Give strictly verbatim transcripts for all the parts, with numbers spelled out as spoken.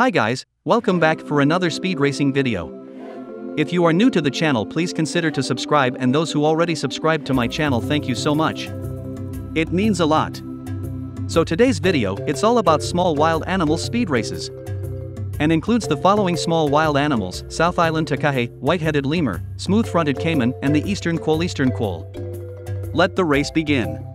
Hi guys, welcome back for another speed racing video. If you are new to the channel, please consider to subscribe, and those who already subscribed to my channel, thank you so much. It means a lot. So today's video, it's all about small wild animal speed races, and includes the following small wild animals: South Island takahē, white-headed lemur, smooth-fronted caiman, and the eastern quoll eastern quoll. Let the race begin.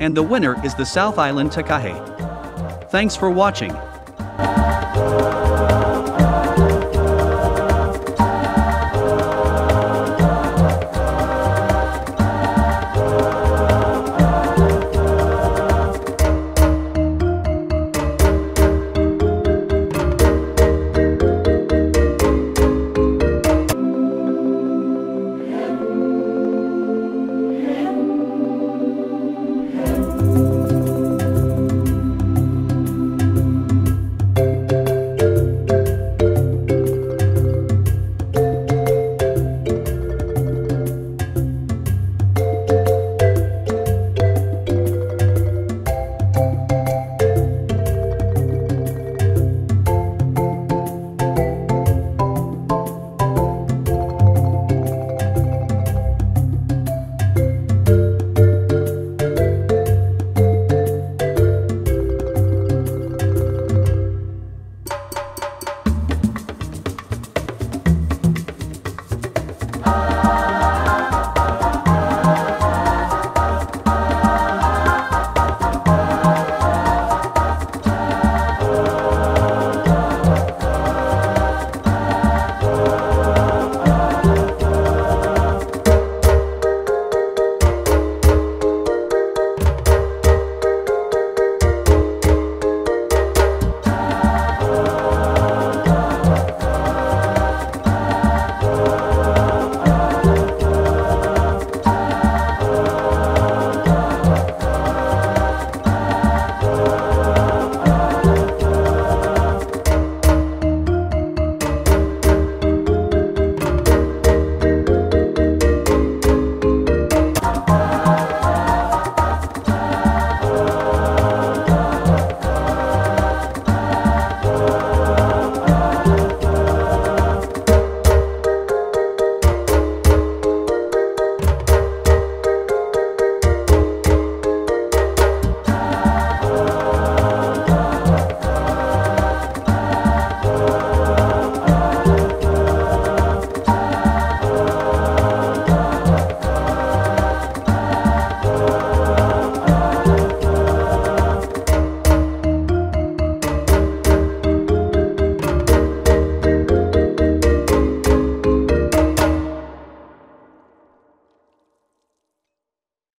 and the winner is the South Island takahē. Thanks for watching.